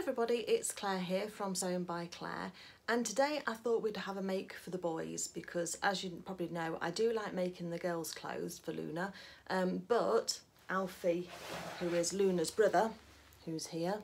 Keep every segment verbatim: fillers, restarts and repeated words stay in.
everybody, it's Claire here from Sewing by Claire, and today I thought we'd have a make for the boys because, as you probably know, I do like making the girls' clothes for Luna, um, but Alfie, who is Luna's brother, who's here,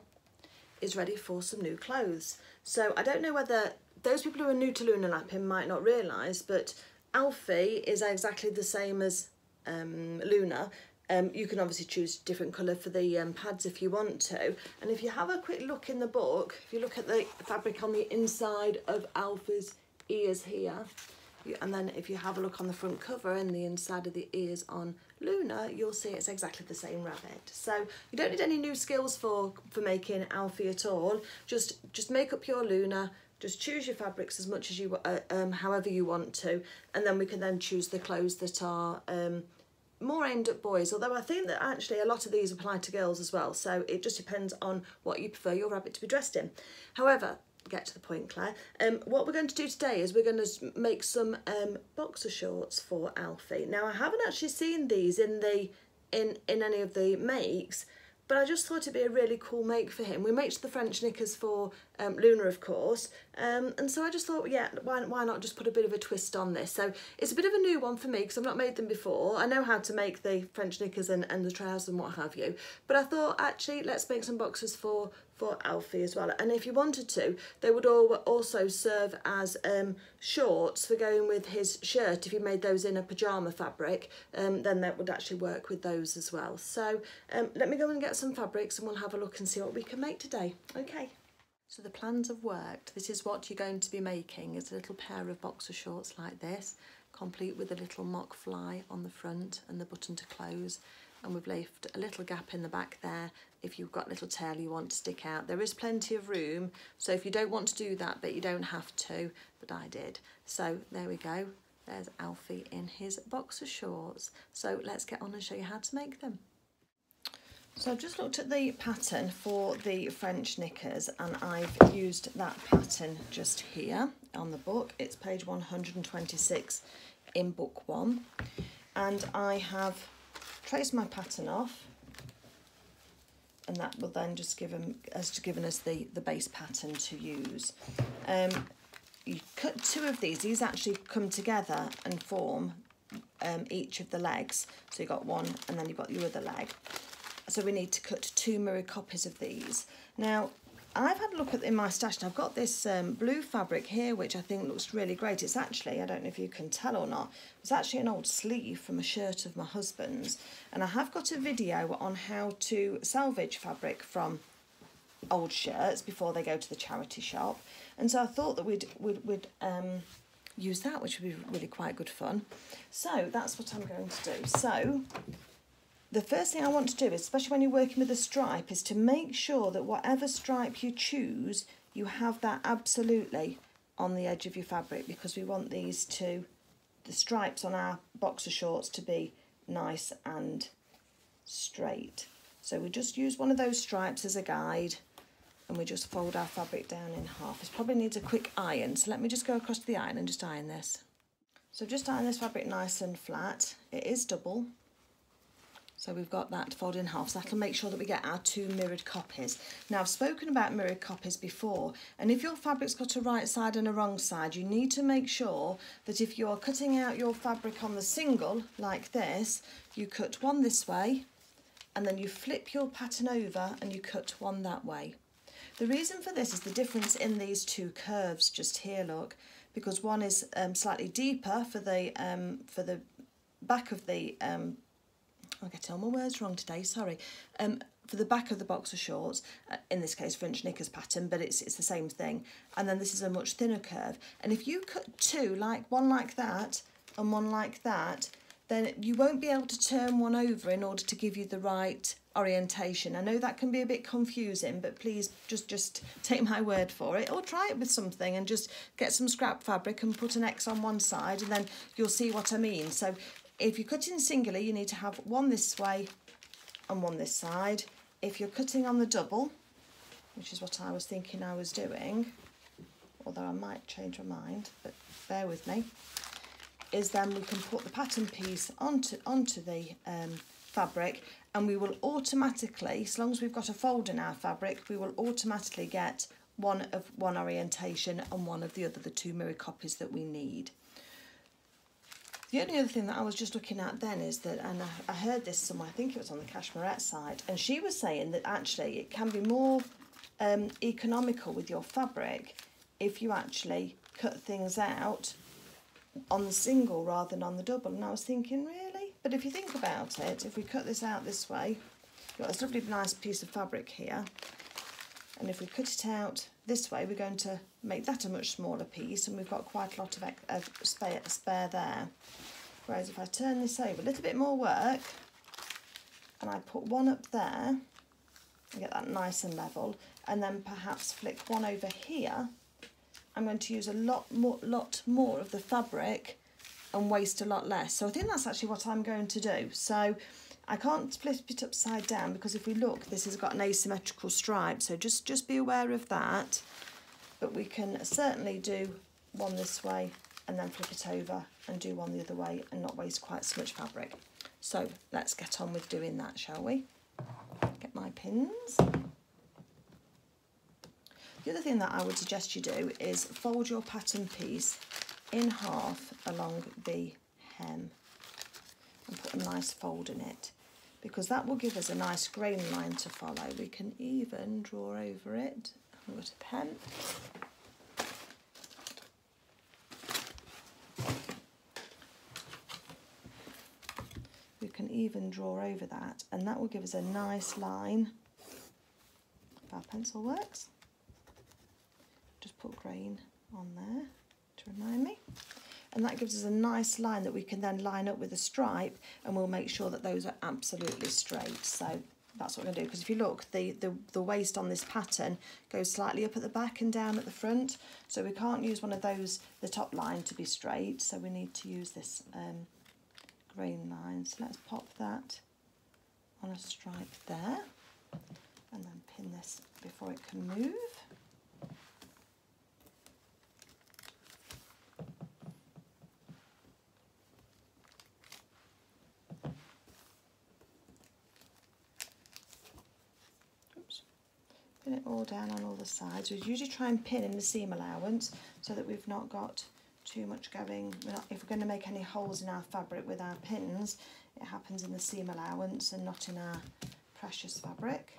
is ready for some new clothes. So I don't know whether those people who are new to Luna Lapping might not realise, but Alfie is exactly the same as um, Luna. Um, you can obviously choose a different colour for the um, pads if you want to. And if you have a quick look in the book, if you look at the fabric on the inside of Alfie's ears here, you, and then if you have a look on the front cover and the inside of the ears on Luna, you'll see it's exactly the same rabbit. So you don't need any new skills for, for making Alfie at all. Just, just make up your Luna. Just choose your fabrics as much as you, uh, um, however you want to. And then we can then choose the clothes that are... Um, more aimed at boys, although I think that actually a lot of these apply to girls as well, so it just depends on what you prefer your rabbit to be dressed in. However, get to the point, Claire, um, what we're going to do today is we're going to make some um, boxer shorts for Alfie. Now, I haven't actually seen these in, the, in, in any of the makes, but I just thought it'd be a really cool make for him. We made the French knickers for um, Luna, of course, um, and so I just thought, yeah, why, why not just put a bit of a twist on this? So it's a bit of a new one for me because I've not made them before. I know how to make the French knickers and, and the trousers and what have you, but I thought, actually, let's make some boxers for, for Alfie as well. And if you wanted to, they would all also serve as um, shorts for going with his shirt. If you made those in a pyjama fabric, um, then that would actually work with those as well. So um, let me go and get some fabrics and we'll have a look and see what we can make today. Okay, so the plans have worked. This is what you're going to be making, is a little pair of boxer shorts like this, complete with a little mock fly on the front and the button to close, and we've left a little gap in the back there if you've got a little tail you want to stick out. There is plenty of room, so if you don't want to do that, but you don't have to, but I did. So there we go, there's Alfie in his boxer shorts. So let's get on and show you how to make them. So I've just looked at the pattern for the French knickers and I've used that pattern just here on the book. It's page one hundred twenty-six in book one. And I have traced my pattern off, and that will then just give them, has just given us the, the base pattern to use. Um, you cut two of these. These actually come together and form um, each of the legs. So you've got one and then you've got your other leg. So we need to cut two mirror copies of these. Now, I've had a look at in my stash and I've got this um, blue fabric here, which I think looks really great. It's actually, I don't know if you can tell or not, it's actually an old sleeve from a shirt of my husband's. And I have got a video on how to salvage fabric from old shirts before they go to the charity shop. And so I thought that we'd, we'd, we'd um, use that, which would be really quite good fun. So that's what I'm going to do. So... the first thing I want to do, is, especially when you're working with a stripe, is to make sure that whatever stripe you choose, you have that absolutely on the edge of your fabric, because we want these to, the stripes on our boxer shorts to be nice and straight. So we just use one of those stripes as a guide and we just fold our fabric down in half. This probably needs a quick iron, so let me just go across to the iron and just iron this. So just iron this fabric nice and flat. It is double. So we've got that folded in half, so that'll make sure that we get our two mirrored copies. Now, I've spoken about mirrored copies before, and if your fabric's got a right side and a wrong side, you need to make sure that if you're cutting out your fabric on the single, like this, you cut one this way, and then you flip your pattern over and you cut one that way. The reason for this is the difference in these two curves just here, look, because one is um, slightly deeper for the, um, for the back of the um, I'll get all my words wrong today, sorry. Um, for the back of the boxer shorts, uh, in this case French knickers pattern, but it's, it's the same thing. And then this is a much thinner curve. And if you cut two, like one like that and one like that, then you won't be able to turn one over in order to give you the right orientation. I know that can be a bit confusing, but please just, just take my word for it, or try it with something and just get some scrap fabric and put an X on one side and then you'll see what I mean. So if you're cutting singular, you need to have one this way and one this side. If you're cutting on the double, which is what I was thinking I was doing, although I might change my mind, but bear with me, is then we can put the pattern piece onto, onto the um, fabric and we will automatically, as long as we've got a fold in our fabric, we will automatically get one of one orientation and one of the other, the two mirror copies that we need. The only other thing that I was just looking at then is that, and I, I heard this somewhere, I think it was on the Cashmerette side, and she was saying that actually it can be more um, economical with your fabric if you actually cut things out on the single rather than on the double. And I was thinking, really? But if you think about it, if we cut this out this way, we've got this lovely nice piece of fabric here, and if we cut it out this way, we're going to make that a much smaller piece, and we've got quite a lot of, of spare, spare there. Whereas if I turn this over, a little bit more work, and I put one up there and get that nice and level, and then perhaps flick one over here, I'm going to use a lot more, lot more of the fabric and waste a lot less. So I think that's actually what I'm going to do. So I can't flip it upside down because if we look, this has got an asymmetrical stripe. So just, just be aware of that. But we can certainly do one this way and then flip it over and do one the other way and not waste quite so much fabric. So let's get on with doing that, shall we? Get my pins. The other thing that I would suggest you do is fold your pattern piece in half along the hem and put a nice fold in it, because that will give us a nice grain line to follow. We can even draw over it. I've got a pen. We can even draw over that, and that will give us a nice line. If our pencil works, just put grain on there to remind me. And that gives us a nice line that we can then line up with a stripe, and we'll make sure that those are absolutely straight. So that's what we're going to do, because if you look, the, the, the waist on this pattern goes slightly up at the back and down at the front. So we can't use one of those, the top line, to be straight. So we need to use this um, grain line. So let's pop that on a stripe there and then pin this before it can move. It all down on all the sides. We usually try and pin in the seam allowance so that we've not got too much going. We're not, if we're going to make any holes in our fabric with our pins, it happens in the seam allowance and not in our precious fabric.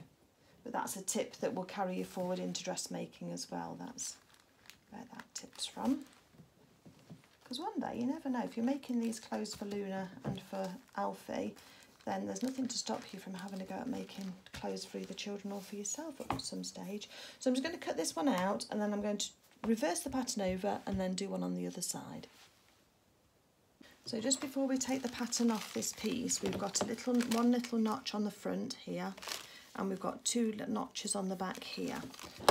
But that's a tip that will carry you forward into dressmaking as well. That's where that tip's from. Because one day, you never know, if you're making these clothes for Luna and for Alfie, then there's nothing to stop you from having a go at making clothes for either children or for yourself at some stage. So I'm just going to cut this one out, and then I'm going to reverse the pattern over and then do one on the other side. So just before we take the pattern off this piece, we've got a little, one little notch on the front here, and we've got two notches on the back here.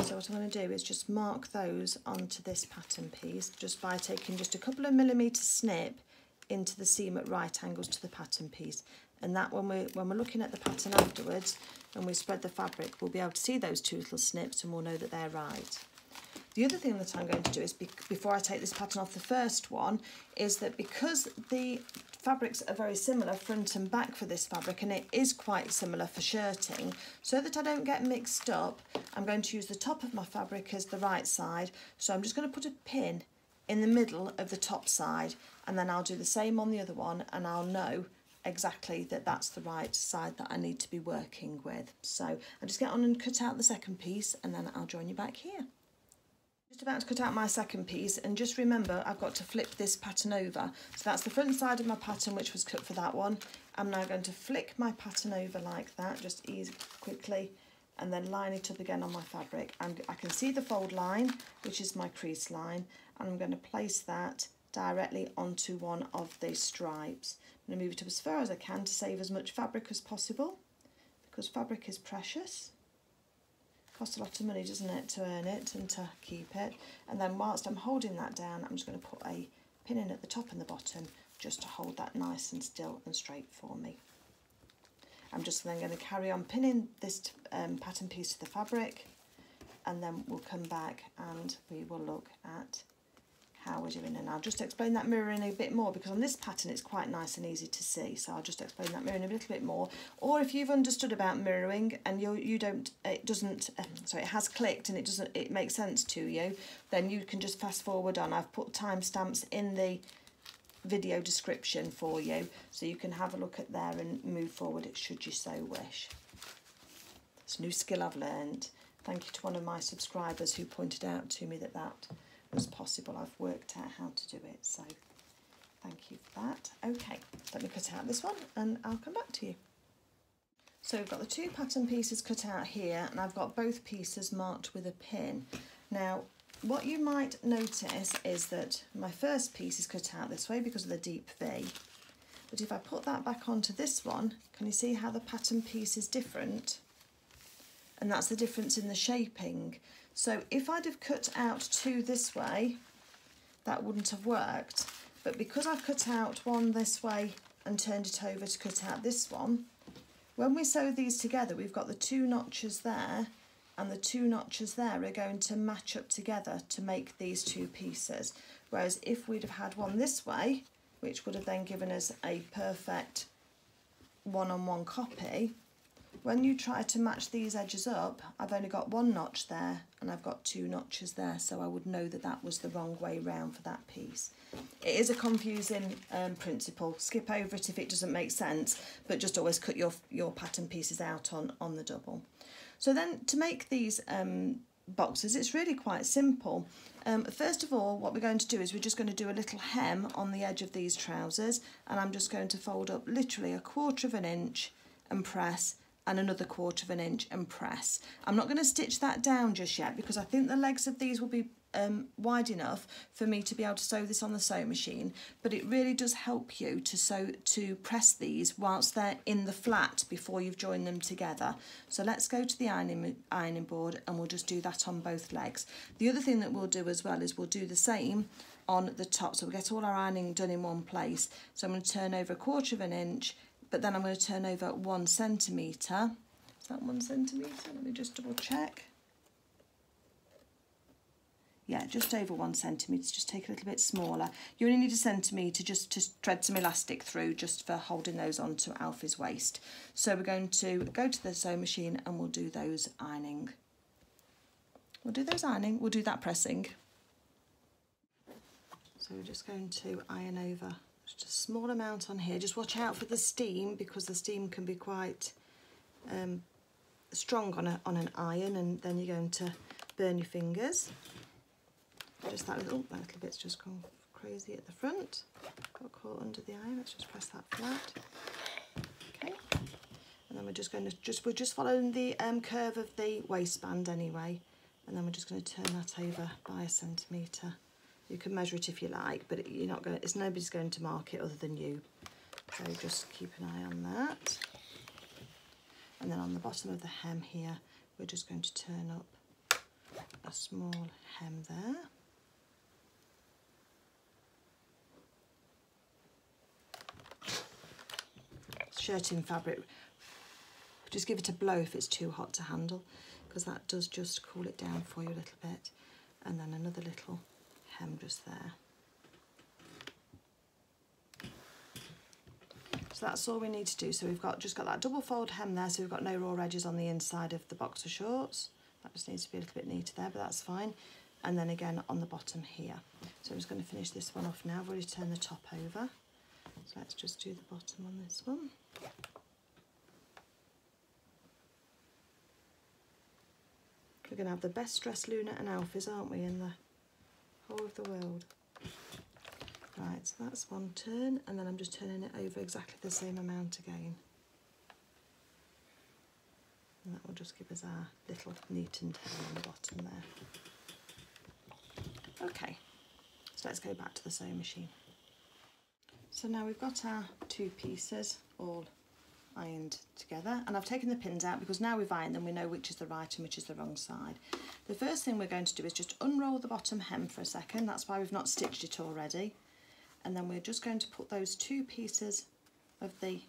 So what I'm going to do is just mark those onto this pattern piece just by taking just a couple of millimetre snip into the seam at right angles to the pattern piece. And that when we're, when we're looking at the pattern afterwards and we spread the fabric, we'll be able to see those two little snips and we'll know that they're right. The other thing that I'm going to do is, be, before I take this pattern off the first one, is that because the fabrics are very similar front and back for this fabric, and it is quite similar for shirting, so that I don't get mixed up, I'm going to use the top of my fabric as the right side. So I'm just going to put a pin in the middle of the top side, and then I'll do the same on the other one, and I'll know exactly that that's the right side that I need to be working with. So I'll just get on and cut out the second piece, and then I'll join you back here. Just about to cut out my second piece, and just remember I've got to flip this pattern over. So that's the front side of my pattern which was cut for that one. I'm now going to flick my pattern over like that, just easy, quickly, and then line it up again on my fabric. And I can see the fold line, which is my crease line, and I'm going to place that directly onto one of these stripes. I'm going to move it up as far as I can to save as much fabric as possible, because fabric is precious. It costs a lot of money, doesn't it, to earn it and to keep it. And then whilst I'm holding that down, I'm just going to put a pin in at the top and the bottom just to hold that nice and still and straight for me. I'm just then going to carry on pinning this um, pattern piece to the fabric, and then we'll come back and we will look at how we're doing, and I'll just explain that mirroring a bit more, because on this pattern it's quite nice and easy to see, so I'll just explain that mirroring a little bit more. Or if you've understood about mirroring and you you don't, it doesn't, um, so it has clicked and it doesn't, it makes sense to you, then you can just fast forward on. I've put timestamps in the video description for you, so you can have a look at there and move forward should you so wish. It's a new skill I've learned. Thank you to one of my subscribers who pointed out to me that that was possible. I've worked out how to do it, so thank you for that. Okay, let me cut out this one and I'll come back to you. So we've got the two pattern pieces cut out here, and I've got both pieces marked with a pin. Now what you might notice is that my first piece is cut out this way because of the deep V, but if I put that back onto this one, can you see how the pattern piece is different? And that's the difference in the shaping. So if I'd have cut out two this way, that wouldn't have worked, but because I've cut out one this way and turned it over to cut out this one, when we sew these together, we've got the two notches there and the two notches there are going to match up together to make these two pieces. Whereas if we'd have had one this way, which would have then given us a perfect one-on-one copy, when you try to match these edges up, I've only got one notch there and I've got two notches there, so I would know that that was the wrong way round for that piece. It is a confusing um, principle. Skip over it if it doesn't make sense, but just always cut your, your pattern pieces out on, on the double. So then to make these um, boxes, it's really quite simple. Um, first of all, what we're going to do is we're just going to do a little hem on the edge of these trousers, and I'm just going to fold up literally a quarter of an inch and press, and another quarter of an inch and press. I'm not going to stitch that down just yet because I think the legs of these will be um, wide enough for me to be able to sew this on the sewing machine, but it really does help you to sew, to press these whilst they're in the flat before you've joined them together. So let's go to the ironing, ironing board and we'll just do that on both legs. The other thing that we'll do as well is we'll do the same on the top, so we'll get all our ironing done in one place. So I'm going to turn over a quarter of an inch, but then I'm going to turn over one centimetre. Is that one centimetre? Let me just double check. Yeah, just over one centimetre, just take a little bit smaller. You only need a centimetre just to thread some elastic through, just for holding those onto Alfie's waist. So we're going to go to the sewing machine and we'll do those ironing. We'll do those ironing, we'll do that pressing. So we're just going to iron over just a small amount on here. Just watch out for the steam, because the steam can be quite um, strong on, a, on an iron, and then you're going to burn your fingers. Just that little, that little bit's just gone crazy at the front. Got caught under the iron. Let's just press that flat. Okay, and then we're just going to just we're just following the um, curve of the waistband anyway, and then we're just going to turn that over by a centimetre. You can measure it if you like, but you're not going. It's nobody's going to mark it other than you. So just keep an eye on that. And then on the bottom of the hem here, we're just going to turn up a small hem there. Shirting fabric. Just give it a blow if it's too hot to handle, because that does just cool it down for you a little bit. And then another little hem just there. So that's all we need to do. So we've got just got that double fold hem there, so we've got no raw edges on the inside of the boxer shorts. That just needs to be a little bit neater there, but that's fine. And then again on the bottom here. So I'm just going to finish this one off now. I've already turned the top over, so let's just do the bottom on this one. We're going to have the best dressed Luna and Alfie's, aren't we, in the whole of the world. Right, so that's one turn, and then I'm just turning it over exactly the same amount again, and that will just give us our little neat and tail on the bottom there. Okay, so let's go back to the sewing machine. So now we've got our two pieces all ironed together, and I've taken the pins out because now we've ironed them, we know which is the right and which is the wrong side. The first thing we're going to do is just unroll the bottom hem for a second, that's why we've not stitched it already, and then we're just going to put those two pieces of the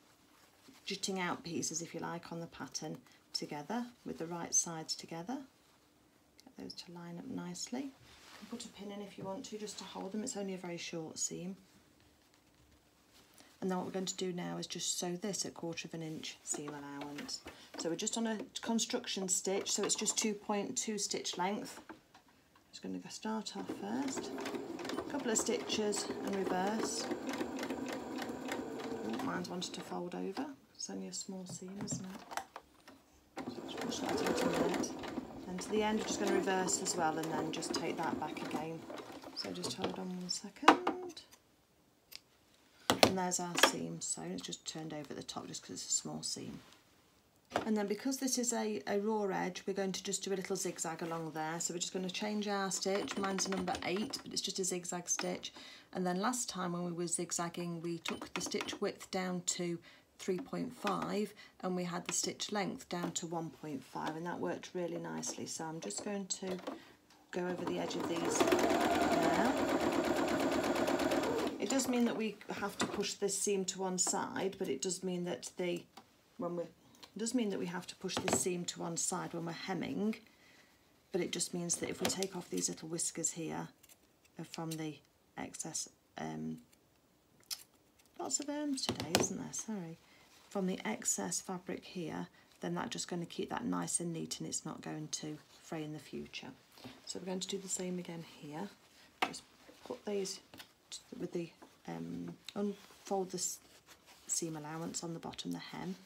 jutting out pieces, if you like, on the pattern together with the right sides together. Get those to line up nicely. You can put a pin in if you want to, just to hold them. It's only a very short seam. And then what we're going to do now is just sew this at quarter of an inch seam allowance. So we're just on a construction stitch, so it's just two point two stitch length. Just going to start off first, a couple of stitches and reverse. Oh, mine's wanted to fold over, it's only a small seam, isn't it? So just push that out a minute. And to the end, we're just going to reverse as well and then just take that back again. So just hold on one second. And there's our seam sewn, it's just turned over at the top just because it's a small seam. And then because this is a, a raw edge, we're going to just do a little zigzag along there. So we're just going to change our stitch. Mine's number eight, but it's just a zigzag stitch. And then last time when we were zigzagging, we took the stitch width down to three point five and we had the stitch length down to one point five, and that worked really nicely. So I'm just going to go over the edge of these now. It does mean that we have to push this seam to one side, but it does mean that the when we're It does mean that we have to push this seam to one side when we're hemming, but it just means that if we take off these little whiskers here from the excess, um, lots of erms today, isn't there? Sorry. From the excess fabric here, then that's just going to keep that nice and neat and it's not going to fray in the future. So we're going to do the same again here. Just put these with the, um, unfold the seam allowance on the bottom, the hem.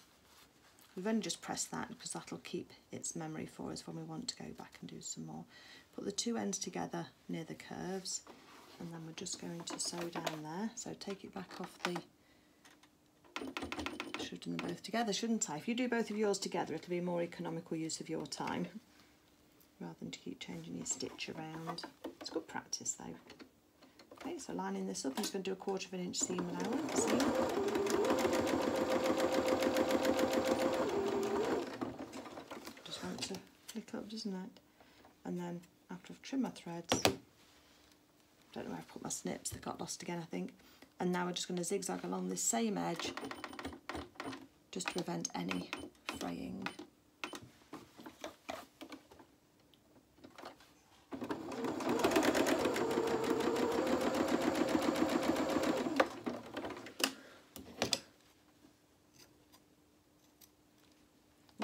We've only just pressed that because that'll keep its memory for us when we want to go back and do some more. Put the two ends together near the curves and then we're just going to sew down there. So take it back off the... I should have done them both together, shouldn't I? If you do both of yours together, it'll be a more economical use of your time rather than to keep changing your stitch around. It's good practice though. Okay, so lining this up, I'm just going to do a quarter of an inch seam allowance. Flick up, doesn't it? And then after I've trimmed my threads, don't know where I've put my snips, they got lost again I think, and now we're just going to zigzag along this same edge just to prevent any fraying.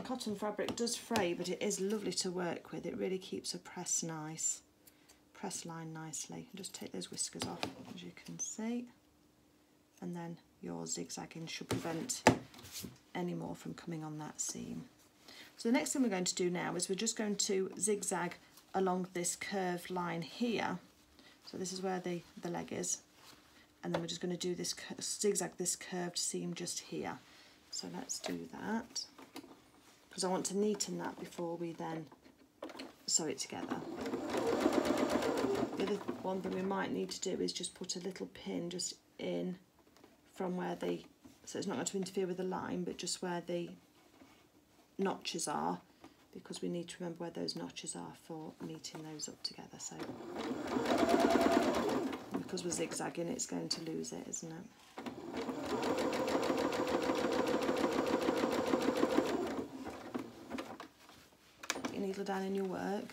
Cotton fabric does fray, but it is lovely to work with. It really keeps a press nice, press line nicely. Just take those whiskers off, as you can see, and then your zigzagging should prevent any more from coming on that seam. So the next thing we're going to do now is we're just going to zigzag along this curved line here. So this is where the, the leg is, and then we're just going to do this zigzag this curved seam just here. So let's do that. Because I want to neaten that before we then sew it together. The other one thing we might need to do is just put a little pin just in from where the, so it's not going to interfere with the line, but just where the notches are, because we need to remember where those notches are for meeting those up together. So because we're zigzagging, it's going to lose it, isn't it? Needle down in your work.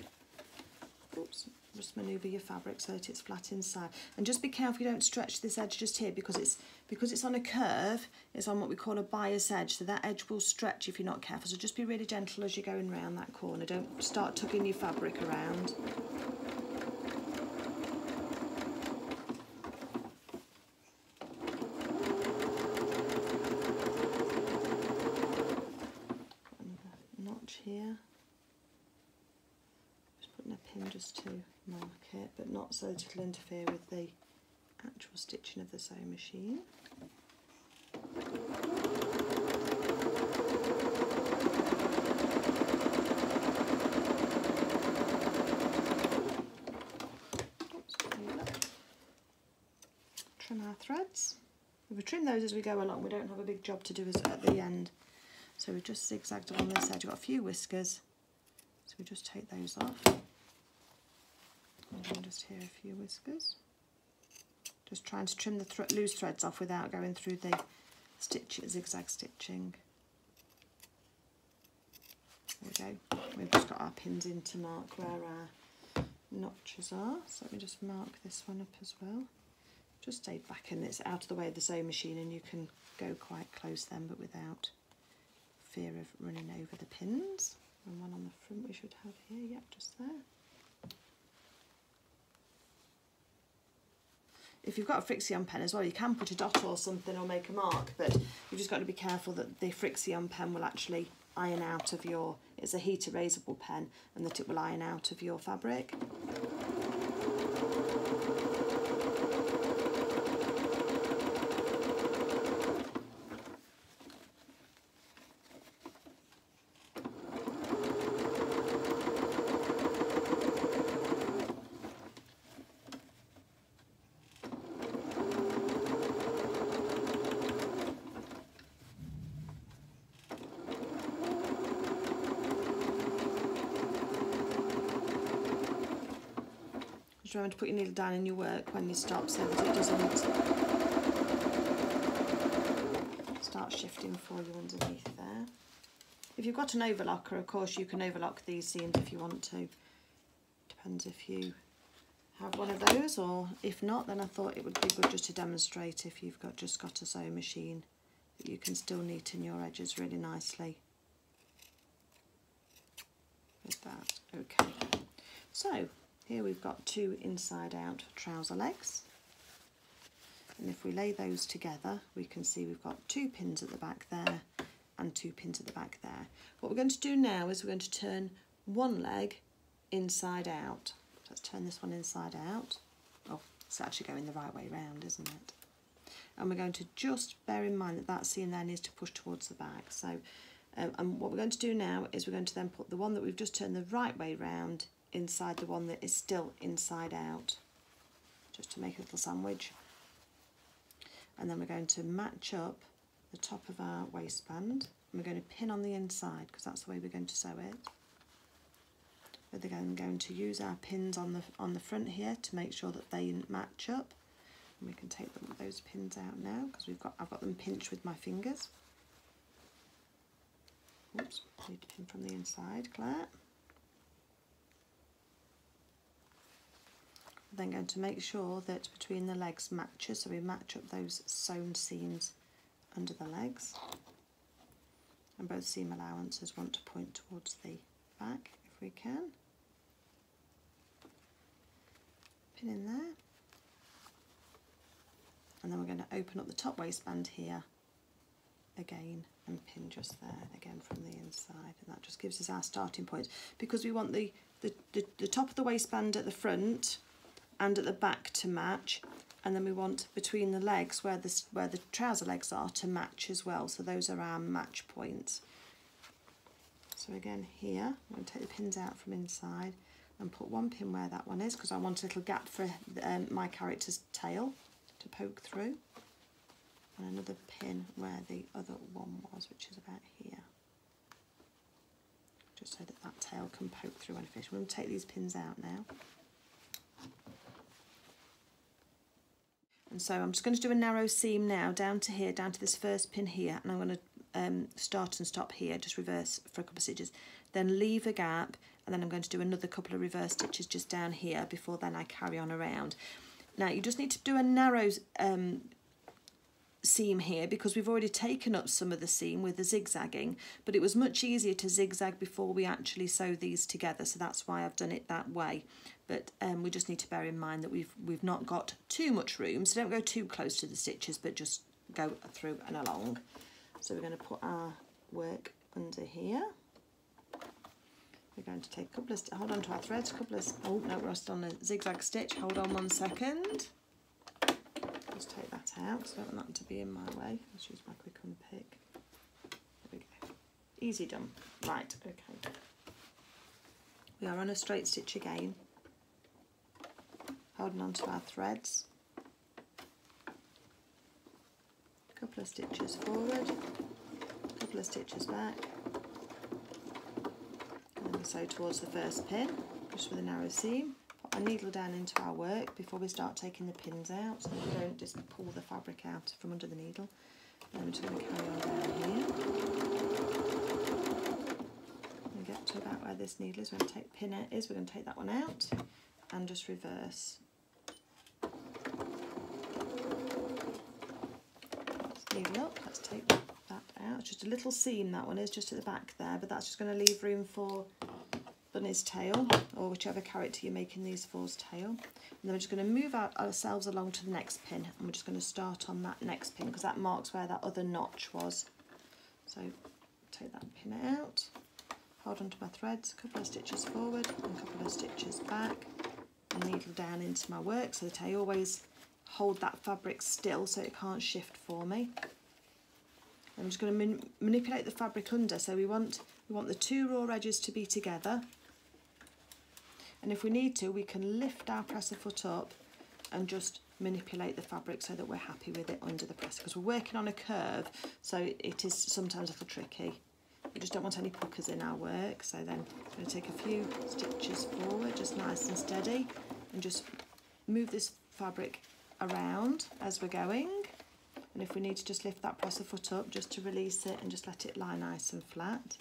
Oops, just manoeuvre your fabric so that it's flat inside, and just be careful you don't stretch this edge just here, because it's because it's on a curve, it's on what we call a bias edge, so that edge will stretch if you're not careful. So just be really gentle as you're going round that corner, don't start tugging your fabric around. But not so that it'll interfere with the actual stitching of the sewing machine. Oops, trim our threads. We trim those as we go along, we don't have a big job to do at the end. So we've just zigzagged along this edge, we've got a few whiskers, so we just take those off. And just here a few whiskers, just trying to trim the th loose threads off without going through the stitch zigzag stitching. There we go, we've just got our pins in to mark where our notches are. So let me just mark this one up as well. Just stay back and it's out of the way of the sewing machine and you can go quite close then, but without fear of running over the pins. And one on the front we should have here, yep, just there. If you've got a Frixion pen as well, you can put a dot or something or make a mark, but you've just got to be careful that the Frixion pen will actually iron out of your, it's a heat erasable pen, and that it will iron out of your fabric. Remember to put your needle down in your work when you stop so that it doesn't start shifting for you underneath there. If you've got an overlocker, of course, you can overlock these seams if you want to. Depends if you have one of those, or if not, then I thought it would be good just to demonstrate if you've got just got a sewing machine that you can still neaten your edges really nicely with that. Okay, so here we've got two inside out trouser legs, and if we lay those together we can see we've got two pins at the back there and two pins at the back there. What we're going to do now is we're going to turn one leg inside out. Let's turn this one inside out. Oh, it's actually going the right way round, isn't it? And we're going to just bear in mind that that seam there needs to push towards the back. So um, and what we're going to do now is we're going to then put the one that we've just turned the right way round inside the one that is still inside out, just to make a little sandwich. And then we're going to match up the top of our waistband, and we're going to pin on the inside because that's the way we're going to sew it. We're then going to use our pins on the on the front here to make sure that they match up, and we can take them, those pins out now because we've got I've got them pinched with my fingers. Oops, I need to pin from the inside, Claire. Then going to make sure that between the legs matches, so we match up those sewn seams under the legs, and both seam allowances want to point towards the back if we can. Pin in there, and then we're going to open up the top waistband here again and pin just there again from the inside, and that just gives us our starting point, because we want the the, the, the top of the waistband at the front and at the back to match, and then we want between the legs where the, where the trouser legs are to match as well, so those are our match points. So again here, I'm going to take the pins out from inside and put one pin where that one is, because I want a little gap for um, my character's tail to poke through, and another pin where the other one was, which is about here, just so that that tail can poke through and fish. We're going to take these pins out now. And so I'm just going to do a narrow seam now down to here, down to this first pin here, and I'm going to um, start and stop here, just reverse for a couple of stitches, then leave a gap, and then I'm going to do another couple of reverse stitches just down here before then I carry on around. Now you just need to do a narrow um, seam here, because we've already taken up some of the seam with the zigzagging, but it was much easier to zigzag before we actually sew these together, so that's why I've done it that way. But um, we just need to bear in mind that we've we've not got too much room, so don't go too close to the stitches, but just go through and along. So we're going to put our work under here. We're going to take a couple of, hold on to our threads, a couple of, oh no, we're still on a zigzag stitch, hold on one second. Just take that out, because I don't want that to be in my way. Let's use my quick unpick. There we go. Easy done. Right, okay. We are on a straight stitch again, holding on to our threads. A couple of stitches forward, a couple of stitches back, and then we sew towards the first pin, just with a narrow seam. Put our needle down into our work before we start taking the pins out, so that we don't just pull the fabric out from under the needle. And then we're just going to carry on down here. And get to about where this needle is, we're going to take pin it is, we're going to take that one out. and just reverse. Even up. Let's take that out. It's just a little seam, that one is just at the back there, but that's just going to leave room for Bunny's tail, or whichever character you're making these for's tail. And then we're just going to move out ourselves along to the next pin, and we're just going to start on that next pin because that marks where that other notch was. So take that pin out, hold on to my threads, a couple of stitches forward and a couple of stitches back, and needle down into my work so that I always hold that fabric still so it can't shift for me. I'm just going to man manipulate the fabric under, so we want we want the two raw edges to be together, and if we need to we can lift our presser foot up and just manipulate the fabric so that we're happy with it under the presser, because we're working on a curve, so it is sometimes a little tricky. We just don't want any puckers in our work, so then I'm going to take a few stitches forward, just nice and steady, and just move this fabric around as we're going. And if we need to just lift that presser foot up just to release it and just let it lie nice and flat.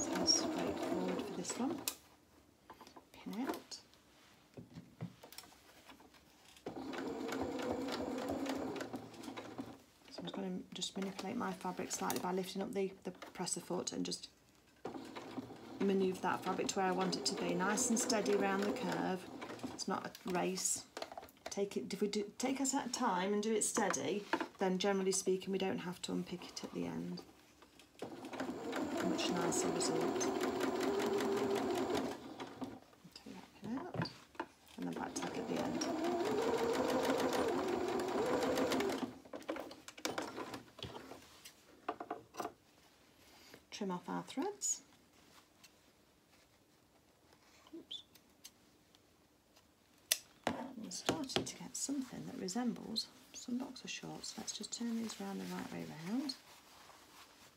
So I'll straightforward for this one. Pin out. So I'm just going to just manipulate my fabric slightly by lifting up the, the presser foot and just manoeuvre that fabric to where I want it to be. Nice and steady around the curve. It's not a race. Take it, if we do, take us at time and do it steady, then generally speaking we don't have to unpick it at the end. A much nicer result. Take that pin out and then back tack at the end. Trim off our threads. Starting to get something that resembles some boxer shorts. Let's just turn these round the right way round,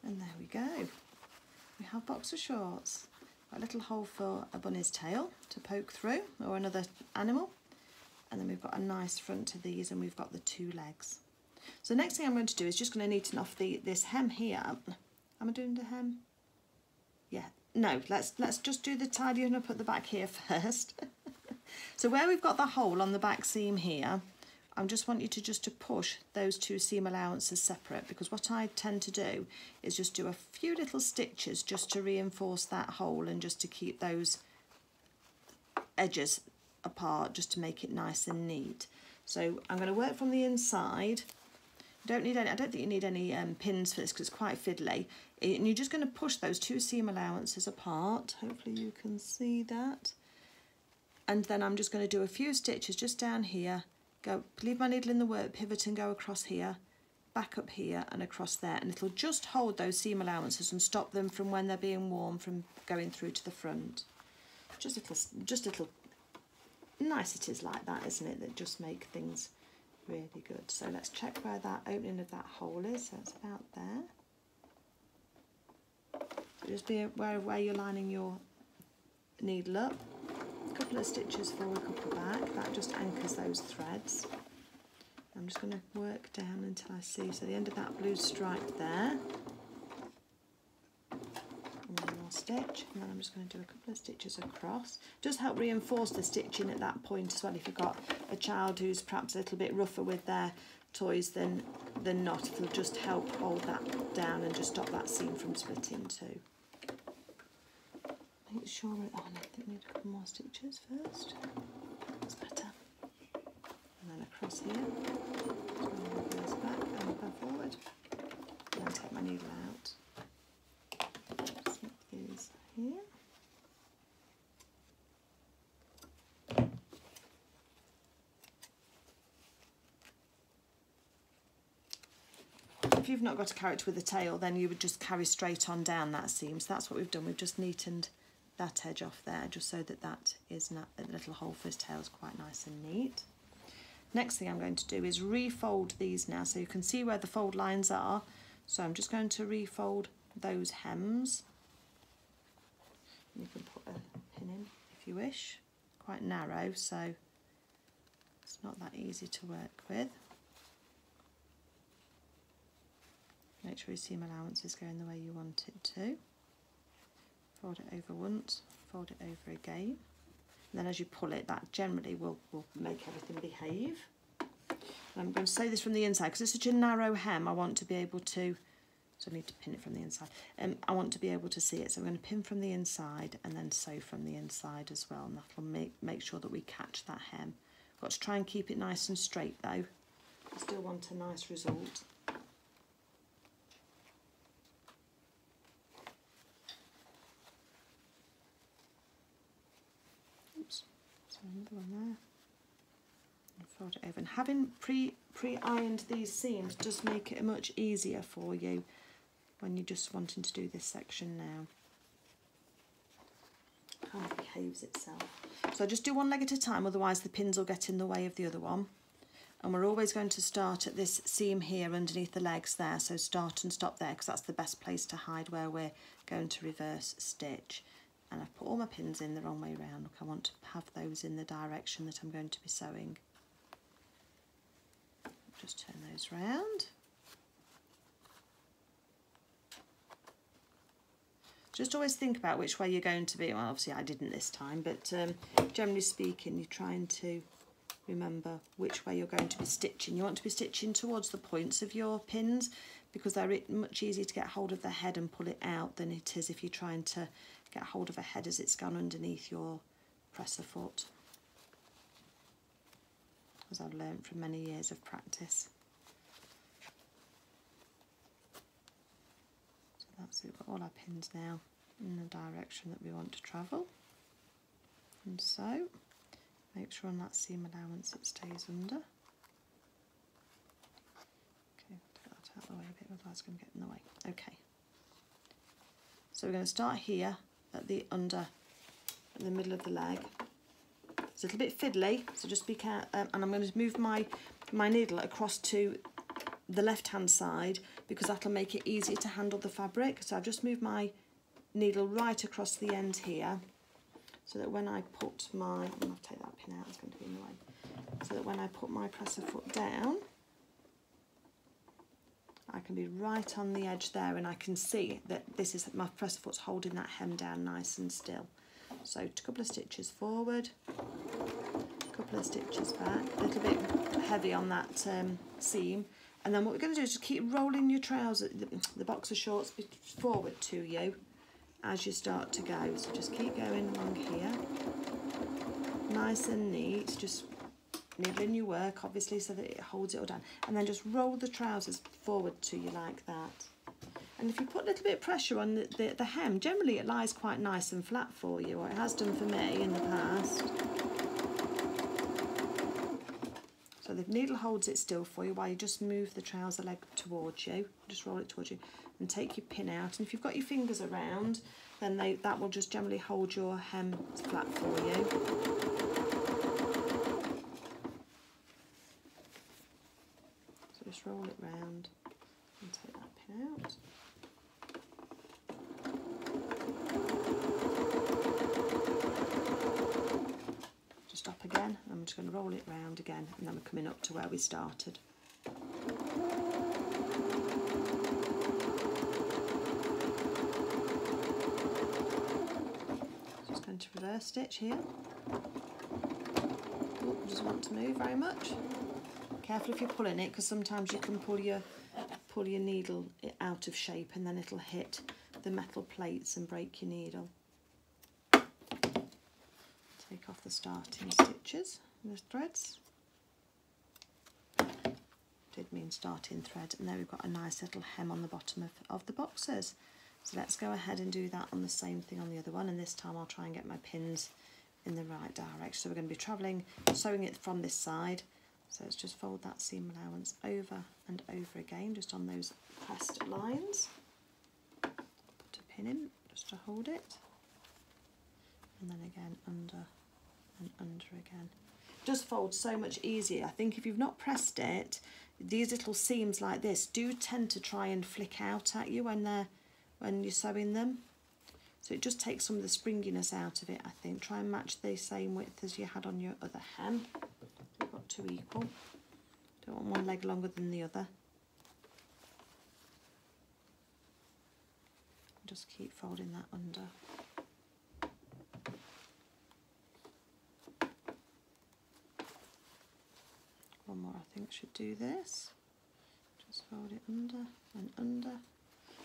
and there we go. We have boxer shorts. Got a little hole for a bunny's tail to poke through, or another animal, and then we've got a nice front to these, and we've got the two legs. So the next thing I'm going to do is just going to neaten off the this hem here. Am I doing the hem? Yeah. No. Let's let's just do the tidying up at the back here first. So where we've got the hole on the back seam here, I just want you to just to push those two seam allowances separate, because what I tend to do is just do a few little stitches just to reinforce that hole and just to keep those edges apart, just to make it nice and neat. So I'm going to work from the inside. You don't need any, I don't think you need any um, pins for this because it's quite fiddly. And you're just going to push those two seam allowances apart. Hopefully you can see that. And then I'm just going to do a few stitches just down here, go leave my needle in the work, pivot and go across here, back up here and across there, and it'll just hold those seam allowances and stop them from, when they're being worn, from going through to the front. Just little, just little niceties like that, isn't it, that just make things really good. So let's check where that opening of that hole is, so it's about there. So just be aware of where you're lining your needle up. Couple of stitches forward, couple back, that just anchors those threads. I'm just going to work down until I see, so the end of that blue stripe there, and one more stitch, and then I'm just going to do a couple of stitches across. Does help reinforce the stitching at that point as well, if you've got a child who's perhaps a little bit rougher with their toys than, than not, it'll just help hold that down and just stop that seam from splitting too. Make sure we're, oh no, I think we need a couple more stitches first. That's better. And then across here. Reverse back and go forward. And then take my needle out. Snip these here. If you've not got a character with a tail, then you would just carry straight on down that seam. So that's what we've done. We've just neatened that edge off there, just so that that is not, that little hole for his tail is quite nice and neat. Next thing I'm going to do is refold these now, so you can see where the fold lines are. So I'm just going to refold those hems. You can put a pin in if you wish. Quite narrow, so it's not that easy to work with. Make sure your seam allowance is going the way you want it to. Fold it over once, fold it over again. And then as you pull it, that generally will, will make everything behave. And I'm going to sew this from the inside because it's such a narrow hem. I want to be able to, so I need to pin it from the inside. Um, I want to be able to see it, so I'm going to pin from the inside and then sew from the inside as well, and that will make, make sure that we catch that hem. Got to try and keep it nice and straight though. I still want a nice result. Oops, there's another one there. And fold it over. And having pre pre-ironed these seams does make it much easier for you when you're just wanting to do this section now. Kind of behaves itself. So I just do one leg at a time, otherwise the pins will get in the way of the other one. And we're always going to start at this seam here underneath the legs there, so start and stop there because that's the best place to hide where we're going to reverse stitch. And I've put all my pins in the wrong way round. Look, I want to have those in the direction that I'm going to be sewing. Just turn those round. Just always think about which way you're going to be. Well, obviously I didn't this time, but um, generally speaking, you're trying to remember which way you're going to be stitching. You want to be stitching towards the points of your pins because they're much easier to get hold of the head and pull it out than it is if you're trying to get hold of a head as it's gone underneath your presser foot, as I've learned from many years of practice. So that's it, we've got all our pins now in the direction that we want to travel. And so, make sure on that seam allowance it stays under. Okay, take that out of the way a bit, otherwise it's going to get in the way. Okay. So we're going to start here at the under, at the middle of the leg. It's a little bit fiddly, so just be careful. Um, and I'm going to move my, my needle across to the left-hand side because that'll make it easier to handle the fabric. So I've just moved my needle right across the end here, so that when I put my, I'm going to take that pin out, it's going to be in the way, so that when I put my presser foot down, I can be right on the edge there and I can see that this is, my presser foot's holding that hem down nice and still. So a couple of stitches forward, a couple of stitches back, a little bit heavy on that um, seam. And then what we're going to do is just keep rolling your trousers, the, the boxer shorts forward to you as you start to go. So just keep going along here, nice and neat, just nibbling your work obviously so that it holds it all down, and then just roll the trousers forward to you like that. And if you put a little bit of pressure on the, the, the hem, generally it lies quite nice and flat for you, or it has done for me in the past. So the needle holds it still for you while you just move the trouser leg towards you, just roll it towards you, and take your pin out. And if you've got your fingers around, then they, that will just generally hold your hem flat for you. So just roll it round and take that pin out. Just up again, and I'm just going to roll it round again, and then we're coming up to where we started. To reverse stitch here. Oh, just want to move very much. Careful if you're pulling it, because sometimes you can pull your pull your needle out of shape, and then it'll hit the metal plates and break your needle. Take off the starting stitches and the threads. Did mean starting thread, and there we've got a nice little hem on the bottom of, of the boxers. So let's go ahead and do that on the same thing on the other one, and this time I'll try and get my pins in the right direction. So we're going to be travelling, sewing it from this side. So let's just fold that seam allowance over and over again, just on those pressed lines. Put a pin in just to hold it, and then again under and under again. Just fold so much easier. I think if you've not pressed it, these little seams like this do tend to try and flick out at you when they're when you're sewing them, so it just takes some of the springiness out of it. I think try and match the same width as you had on your other hem. We've got two equal, don't want one leg longer than the other. Just keep folding that under. should do this. Just fold it under and under.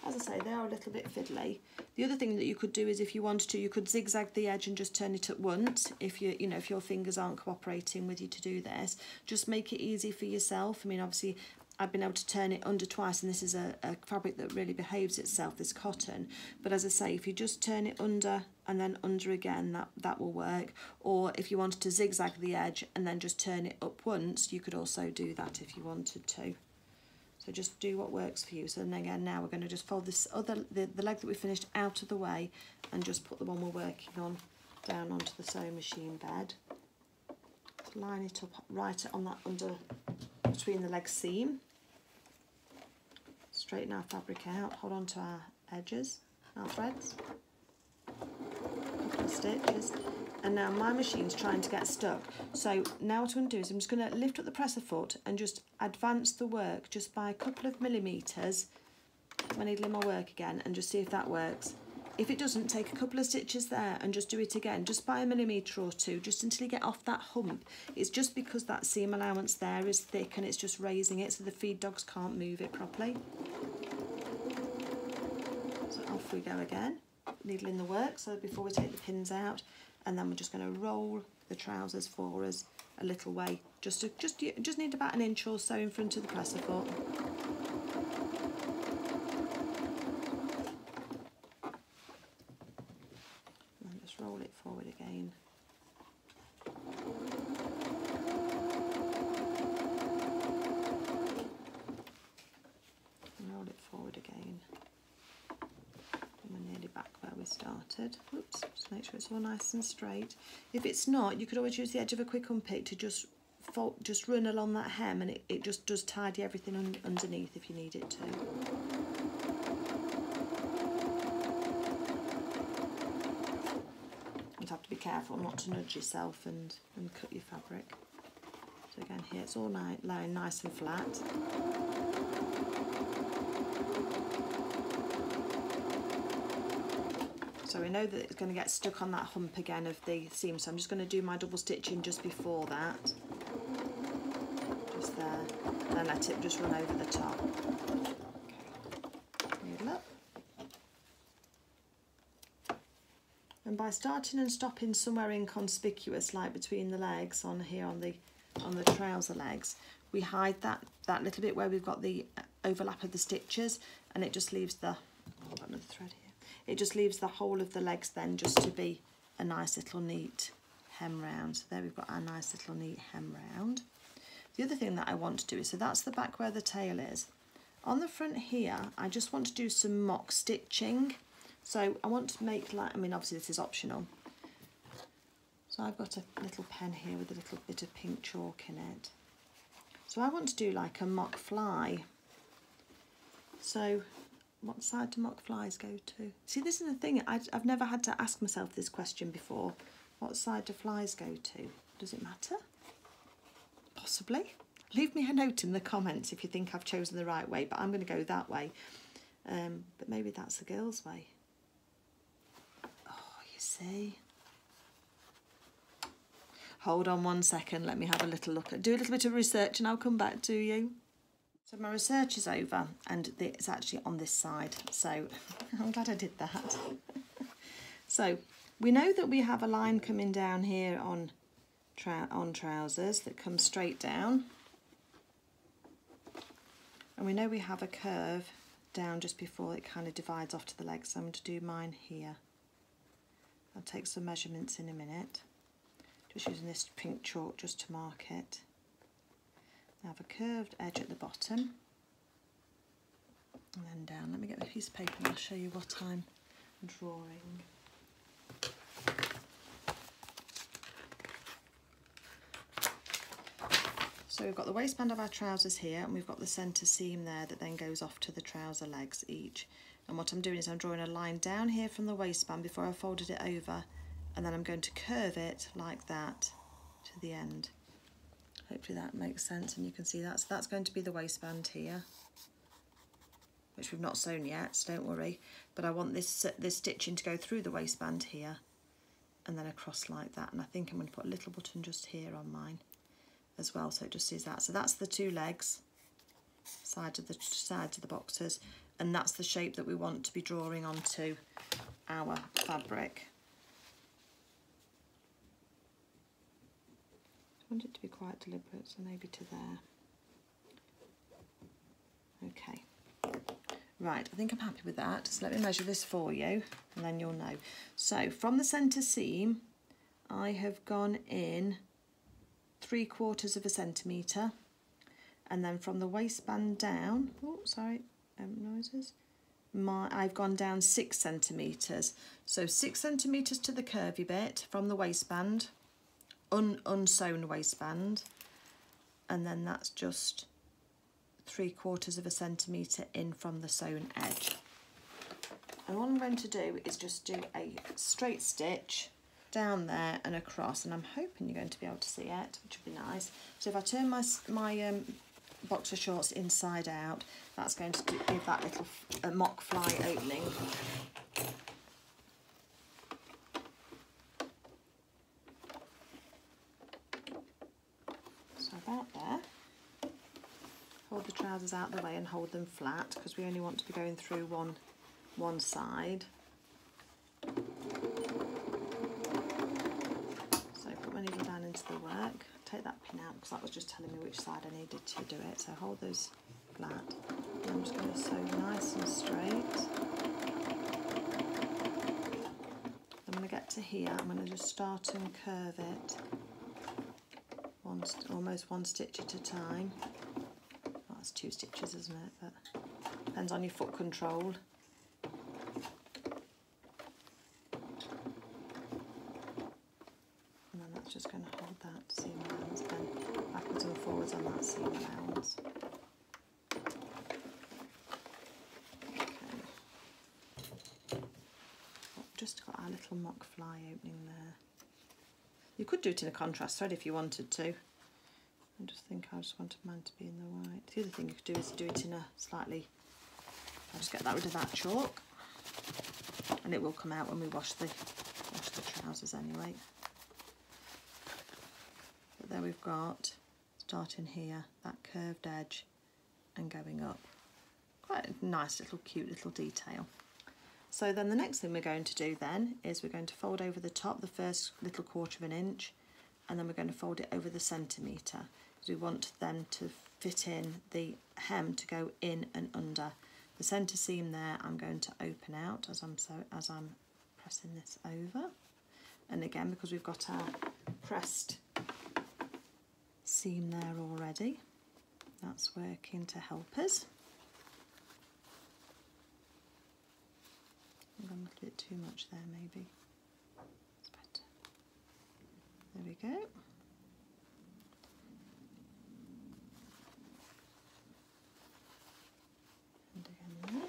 As I say, they are a little bit fiddly. The other thing that you could do is, if you wanted to, you could zigzag the edge and just turn it at once. If you, you know, if your fingers aren't cooperating with you to do this, just make it easy for yourself. I mean, obviously, I've been able to turn it under twice, and this is a, a fabric that really behaves itself, this cotton. But as I say, if you just turn it under and then under again, that, that will work. Or if you wanted to zigzag the edge and then just turn it up once, you could also do that if you wanted to. So just do what works for you. So then again, now we're going to just fold this other, the, the leg that we finished out of the way, and just put the one we're working on down onto the sewing machine bed. Just line it up right on that under, between the leg seam. Straighten our fabric out, hold on to our edges, our threads, couple of stitches. And now my machine's trying to get stuck. So now what I'm going to do is I'm just going to lift up the presser foot and just advance the work just by a couple of millimetres when I needle my work again, and just see if that works. If it doesn't, take a couple of stitches there and just do it again, just by a millimetre or two, just until you get off that hump. It's just because that seam allowance there is thick and it's just raising it, so the feed dogs can't move it properly. So off we go again, needling the work. So before we take the pins out, and then we're just going to roll the trousers for us a little way. Just to, just you just need about an inch or so in front of the presser foot. And then just roll it forward again. And roll it forward again. We started. Oops, just make sure it's all nice and straight. If it's not, you could always use the edge of a quick unpick to just fold, just run along that hem, and it, it just does tidy everything un underneath if you need it to. You'd have to be careful not to nudge yourself and, and cut your fabric. So again here, it's all ni- lying nice and flat. So we know that it's going to get stuck on that hump again of the seam, so I'm just going to do my double stitching just before that, just there, and then let it just run over the top. Okay. Needle up. And by starting and stopping somewhere inconspicuous, like between the legs on here on the on the trouser legs, we hide that that little bit where we've got the overlap of the stitches, and it just leaves the oh, I've got another thread here. It just leaves the whole of the legs then just to be a nice little neat hem round. So there we've got our nice little neat hem round. The other thing that I want to do is, so that's the back where the tail is. On the front here, I just want to do some mock stitching. So I want to make like, I mean, obviously this is optional. So I've got a little pen here with a little bit of pink chalk in it. So I want to do like a mock fly. So what side do mock flies go to? See, this is the thing, I, I've never had to ask myself this question before. What side do flies go to? Does it matter? Possibly. Leave me a note in the comments if you think I've chosen the right way, but I'm going to go that way. Um, but maybe that's the girl's way. Oh, you see. Hold on one second, let me have a little look. Do a little bit of research and I'll come back to you. So my research is over, and it's actually on this side, so I'm glad I did that. So we know that we have a line coming down here on, trou on trousers that comes straight down, and we know we have a curve down just before it kind of divides off to the legs, so I'm going to do mine here. I'll take some measurements in a minute, just using this pink chalk just to mark it. I have a curved edge at the bottom and then down. Let me get a piece of paper and I'll show you what I'm drawing. So we've got the waistband of our trousers here, and we've got the centre seam there that then goes off to the trouser legs each. And what I'm doing is I'm drawing a line down here from the waistband before I folded it over, and then I'm going to curve it like that to the end. Hopefully that makes sense, and you can see that. So that's going to be the waistband here, which we've not sewn yet, so don't worry. But I want this, uh, this stitching to go through the waistband here and then across like that. And I think I'm going to put a little button just here on mine. as well, so it just is that. So that's the two legs, side of the sides of the boxes, and that's the shape that we want to be drawing onto our fabric. I want it to be quite deliberate, so maybe to there. Okay, right, I think I'm happy with that. So let me measure this for you and then you'll know. So from the centre seam I have gone in three quarters of a centimetre, and then from the waistband down, oh sorry, um, noises, my, I've gone down six centimetres. So six centimetres to the curvy bit from the waistband, un unsewn waistband, and then that's just three quarters of a centimetre in from the sewn edge. And all I'm going to do is just do a straight stitch down there and across, and I'm hoping you're going to be able to see it, which would be nice. So if I turn my, my um, boxer shorts inside out, that's going to give that little uh, mock fly opening. So about there. Hold the trousers out of the way and hold them flat, because we only want to be going through one, one side. So put my needle down into the work. Take that pin out because that was just telling me which side I needed to do it. So hold those flat. And I'm just going to sew nice and straight. Then when I get to here, I'm going to just start and curve it, one almost one stitch at a time. That's two stitches, isn't it? But depends on your foot control. And then that's just going to hold that seam allowance, then backwards and forwards on that seam allowance. Okay. Just got our little mock fly opening there. You could do it in a contrast thread if you wanted to. I just think I just wanted mine to be in the white. The other thing you could do is do it in a slightly, I'll just get that rid of that chalk, and it will come out when we wash the wash the trousers anyway. But there we've got, starting here, that curved edge and going up. Quite a nice little cute little detail. So then the next thing we're going to do then is we're going to fold over the top the first little quarter of an inch, and then we're going to fold it over the centimetre. We want them to fit in, the hem to go in and under. The centre seam there I'm going to open out as I'm so as I'm pressing this over. And again, because we've got our pressed seam there already, that's working to help us. I've gone a little bit too much there maybe. There we go. And again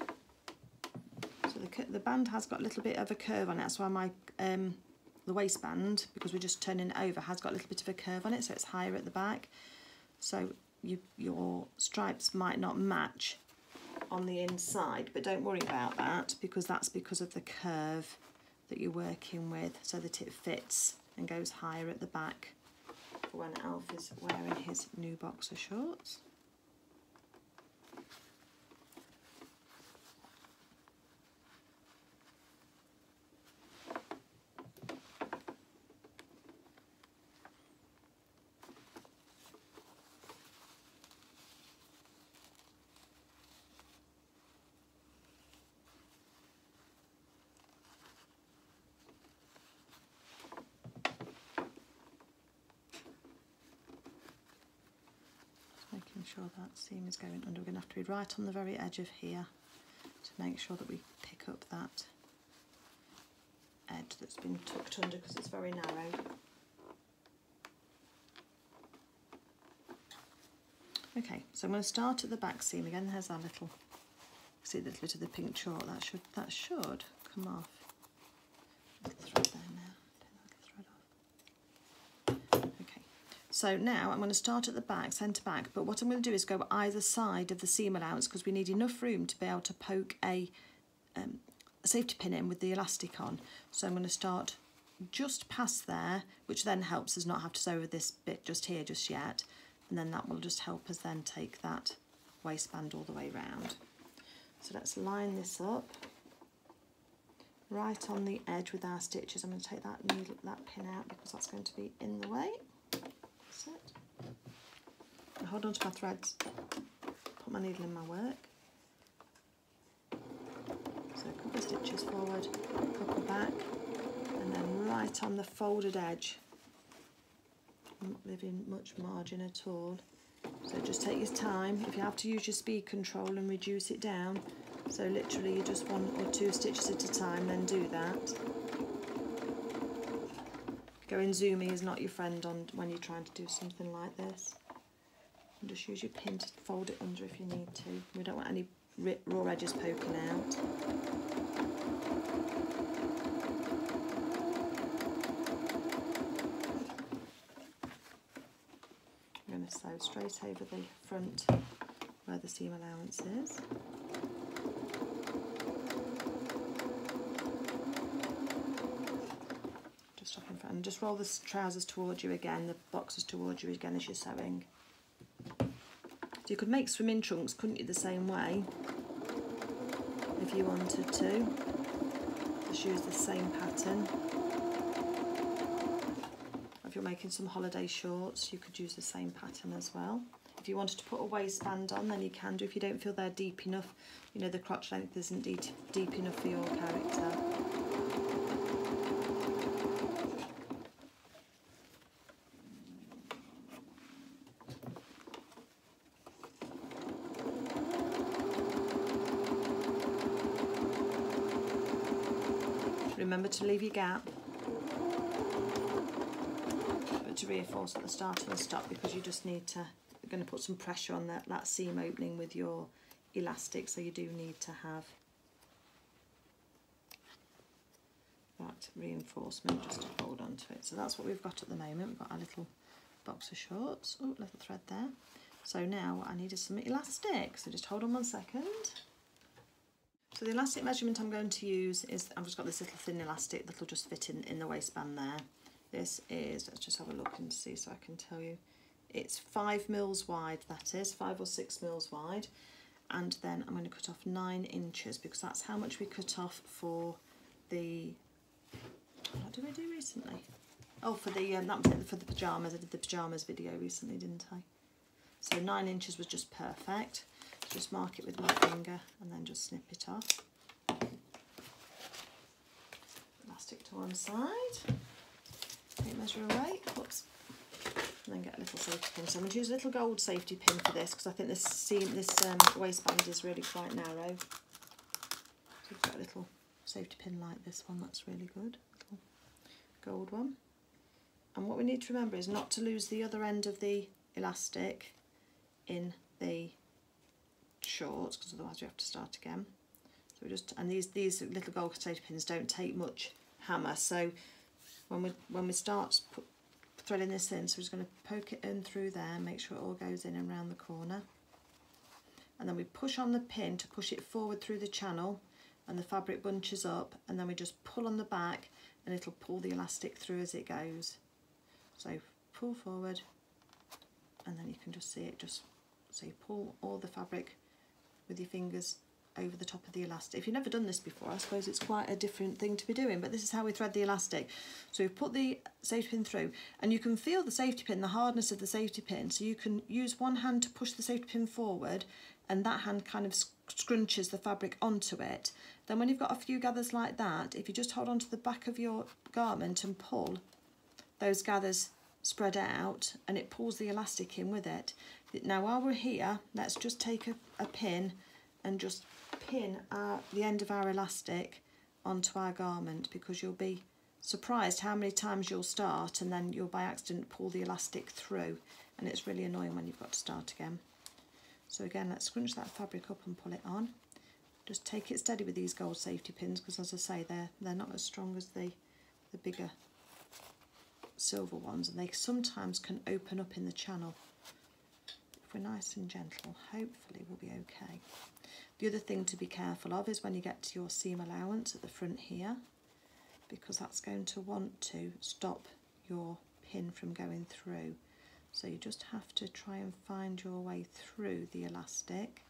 there. So the, the band has got a little bit of a curve on it. That's why my um, the waistband, because we're just turning it over, has got a little bit of a curve on it, so it's higher at the back. So you, your stripes might not match on the inside, but don't worry about that, because that's because of the curve that you're working with, so that it fits and goes higher at the back for when Alf is wearing his new boxer shorts. Making sure that seam is going under. We're going to have to be right on the very edge of here to make sure that we pick up that edge that's been tucked under, because it's very narrow. Okay, so I'm going to start at the back seam again. There's our little, see a little bit of the pink chalk. That should, that should come off. So now I'm going to start at the back, centre back, but what I'm going to do is go either side of the seam allowance, because we need enough room to be able to poke a, um, a safety pin in with the elastic on. So I'm going to start just past there, which then helps us not have to sew with this bit just here just yet. and then that will just help us then take that waistband all the way round. So let's line this up right on the edge with our stitches. I'm going to take that needle, that pin out, because that's going to be in the way. That's it. And hold on to my threads, put my needle in my work. So a couple of stitches forward, a couple back, and then right on the folded edge. I'm not leaving much margin at all. So just take your time. If you have to use your speed control and reduce it down, so literally you just one or two stitches at a time, then do that. Going zoomy is not your friend on when you're trying to do something like this. And just use your pin to fold it under if you need to. We don't want any raw edges poking out. So straight over the front where the seam allowance is. Just stop in front and just roll the trousers towards you again, the boxes towards you again as you're sewing. So you could make swimming trunks, couldn't you, the same way if you wanted to. Just use the same pattern. If you're making some holiday shorts, you could use the same pattern as well. If you wanted to put a waistband on, then you can do. If you don't feel they're deep enough, you know, the crotch length isn't deep, deep enough for your character. Remember to leave your gap. Reinforce at the start and the stop, because you just need to, you're going to put some pressure on that, that seam opening with your elastic, so you do need to have that reinforcement just to hold on to it. So that's what we've got at the moment. We've got our little boxer shorts. Oh, little thread there. So now what I need is some elastic, so just hold on one second. So the elastic measurement I'm going to use is, I've just got this little thin elastic that'll just fit in, in the waistband there. This is, let's just have a look and see so I can tell you. It's five mils wide, that is, five or six mils wide. And then I'm going to cut off nine inches because that's how much we cut off for the, what did we do recently? Oh, for the, um, that was it, for the pyjamas. I did the pyjamas video recently, didn't I? So nine inches was just perfect. Just mark it with my finger and then just snip it off. Elastic to one side. Measure away, whoops, and then get a little safety pin. So I'm going to use a little gold safety pin for this because I think this seam, this um, waistband is really quite narrow. So you've got a little safety pin like this one, that's really good, little gold one. And what we need to remember is not to lose the other end of the elastic in the shorts, because otherwise we have to start again. So we just, and these these little gold safety pins don't take much hammer, so. When we, when we start put, threading this in, so we're just going to poke it in through there, make sure it all goes in and round the corner. And then we push on the pin to push it forward through the channel and the fabric bunches up, and then we just pull on the back and it'll pull the elastic through as it goes. So pull forward and then you can just see it just, so you pull all the fabric with your fingers over the top of the elastic. If you've never done this before, I suppose it's quite a different thing to be doing, but this is how we thread the elastic. So we've put the safety pin through, and you can feel the safety pin, the hardness of the safety pin, so you can use one hand to push the safety pin forward, and that hand kind of scrunches the fabric onto it. Then when you've got a few gathers like that, if you just hold on to the back of your garment and pull, those gathers spread out, and it pulls the elastic in with it. Now while we're here, let's just take a, a pin and just pin our, the end of our elastic onto our garment, because you'll be surprised how many times you'll start and then you'll by accident pull the elastic through, and it's really annoying when you've got to start again. So again, let's scrunch that fabric up and pull it on. Just take it steady with these gold safety pins, because as I say, they're, they're not as strong as the, the bigger silver ones, and they sometimes can open up in the channel. If we're nice and gentle, hopefully we'll be okay. The other thing to be careful of is when you get to your seam allowance at the front here, because that's going to want to stop your pin from going through. So you just have to try and find your way through the elastic,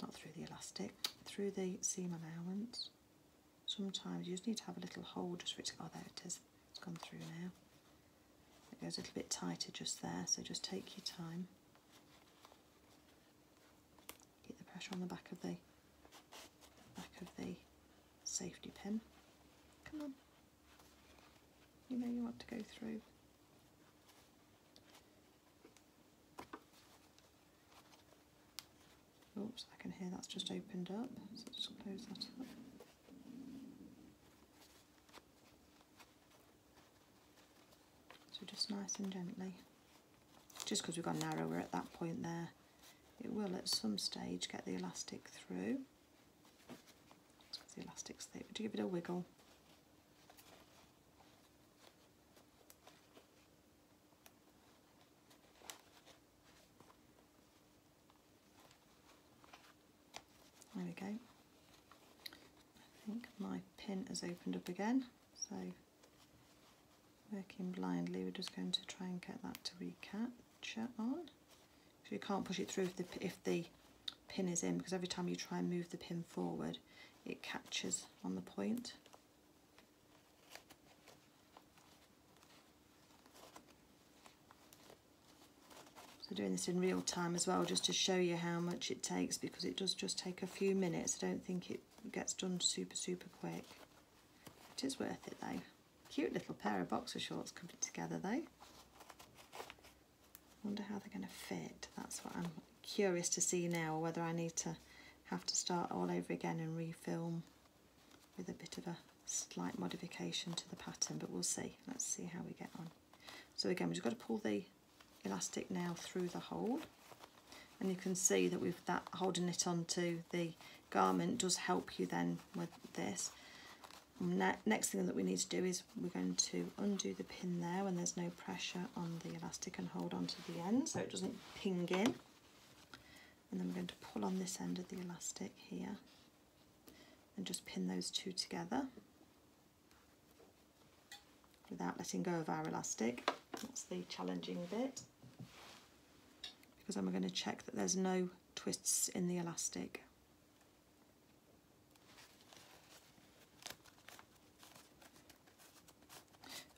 not through the elastic, through the seam allowance. Sometimes you just need to have a little hole just for it to, oh there it is, it's gone through now. It goes a little bit tighter just there, so just take your time. Keep the pressure on the back of the, back of the safety pin. Come on, you know you want to go through. Oops, I can hear that's just opened up, so I'll just close that up. So just nice and gently. Just because we've got narrower at that point there, it will at some stage get the elastic through. That's because the elastic's thick, but give it a wiggle. There we go. I think my pin has opened up again, so working blindly we're just going to try and get that to recapture on. So you can't push it through if the, if the pin is in, because every time you try and move the pin forward it catches on the point. So doing this in real time as well, just to show you how much it takes, because it does just take a few minutes. I don't think it gets done super super quick. It is worth it though. Cute little pair of boxer shorts coming together though. Wonder how they're going to fit. That's what I'm curious to see now, or whether I need to have to start all over again and refilm with a bit of a slight modification to the pattern, but we'll see. Let's see how we get on. So again, we've just got to pull the elastic now through the hole, and you can see that with that holding it onto the garment does help you then with this. Ne next thing that we need to do is we're going to undo the pin there when there's no pressure on the elastic and hold on to the end so it doesn't ping in, and then we're going to pull on this end of the elastic here and just pin those two together without letting go of our elastic. That's the challenging bit, because I'm going to check that there's no twists in the elastic.